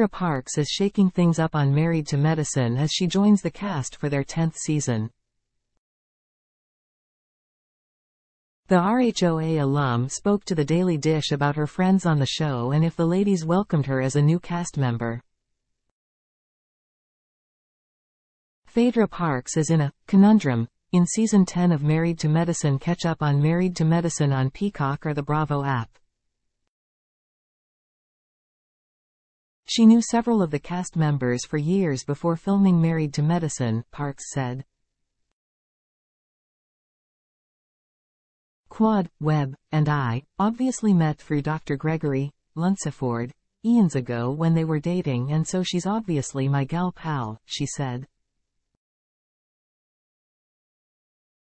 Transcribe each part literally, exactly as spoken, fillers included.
Phaedra Parks is shaking things up on Married to Medicine as she joins the cast for their tenth season. The R H O A alum spoke to The Daily Dish about her friends on the show and if the ladies welcomed her as a new cast member. Phaedra Parks is in a conundrum. In Season ten of Married to Medicine, catch up on Married to Medicine on Peacock or the Bravo app. She knew several of the cast members for years before filming Married to Medicine, Parks said. Quad, Webb, and I, obviously met through Doctor Gregory Lunceford, eons ago when they were dating, and so she's obviously my gal pal, she said.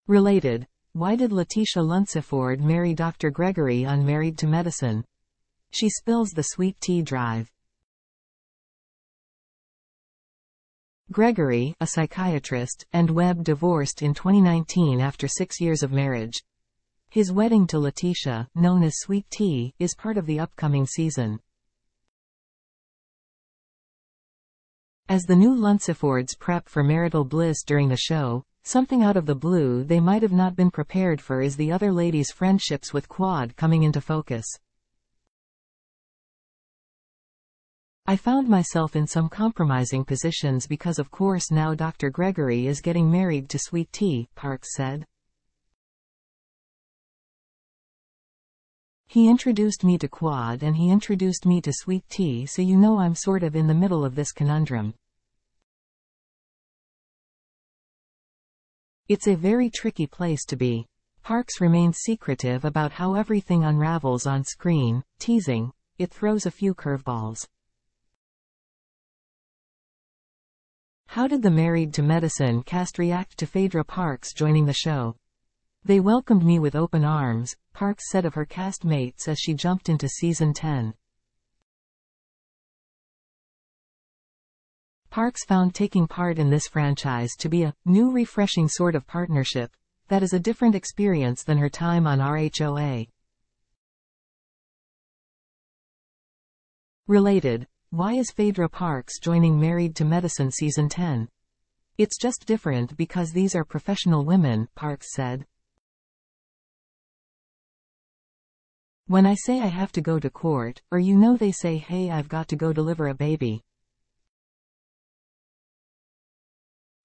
Related, why did Letitia Lunceford marry Doctor Gregory on Married to Medicine? She spills the Sweet Tea drive. Gregory, a psychiatrist, and Webb divorced in twenty nineteen after six years of marriage. His wedding to Letitia, known as Sweet Tea, is part of the upcoming season. As the new Luncefords prep for marital bliss during the show, something out of the blue they might have not been prepared for is the other ladies' friendships with Quad coming into focus. I found myself in some compromising positions because of course now Doctor Gregory is getting married to Sweet Tea, Parks said. He introduced me to Quad and he introduced me to Sweet Tea, so you know I'm sort of in the middle of this conundrum. It's a very tricky place to be. Parks remains secretive about how everything unravels on screen, teasing, it throws a few curveballs. How did the Married to Medicine cast react to Phaedra Parks joining the show? They welcomed me with open arms, Parks said of her castmates as she jumped into Season ten. Parks found taking part in this franchise to be a new, refreshing sort of partnership that is a different experience than her time on R H O A. Related, why is Phaedra Parks joining Married to Medicine Season ten? It's just different because these are professional women, Parks said. When I say I have to go to court, or you know they say hey I've got to go deliver a baby.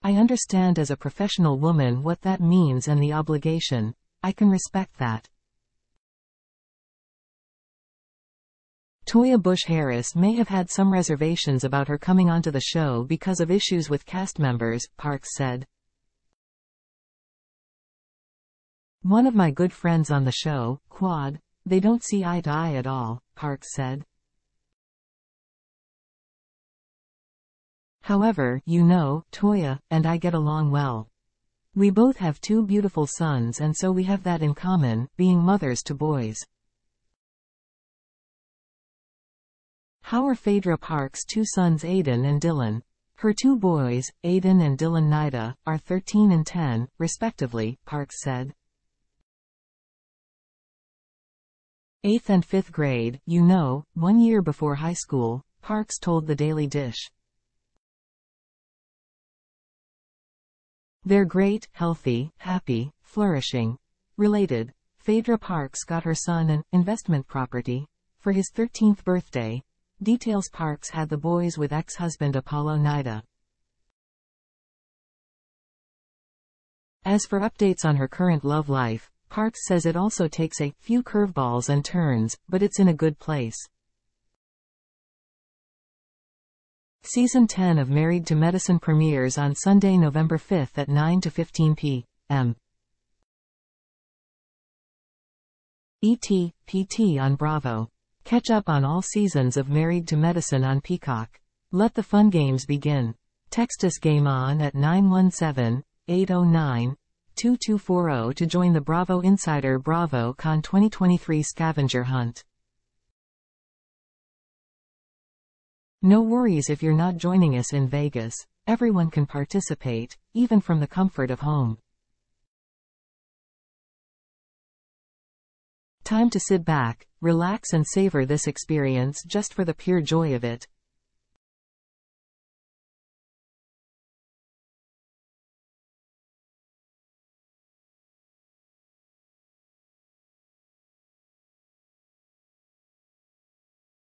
I understand as a professional woman what that means and the obligation. I can respect that. Toya Bush-Harris may have had some reservations about her coming onto the show because of issues with cast members, Parks said. One of my good friends on the show, Quad, they don't see eye to eye at all, Parks said. However, you know, Toya and I get along well. We both have two beautiful sons and so we have that in common, being mothers to boys. How are Phaedra Parks' two sons Aiden and Dylan? Her two boys, Aiden and Dylan Nida, are thirteen and ten, respectively, Parks said. eighth and fifth grade, you know, one year before high school, Parks told The Daily Dish. They're great, healthy, happy, flourishing. Related, Phaedra Parks got her son an investment property for his thirteenth birthday. Details Parks had the boys with ex-husband Apollo Nida. As for updates on her current love life, Parks says it also takes a few curveballs and turns, but it's in a good place. Season ten of Married to Medicine premieres on Sunday, November fifth at nine to fifteen p m E T P T on Bravo. Catch up on all seasons of Married to Medicine on Peacock. Let the fun games begin. Text us Game On at nine one seven, eight oh nine, two two four zero to join the Bravo Insider Bravo Con twenty twenty-three scavenger hunt. No worries if you're not joining us in Vegas. Everyone can participate, even from the comfort of home. Time to sit back, relax and savor this experience just for the pure joy of it.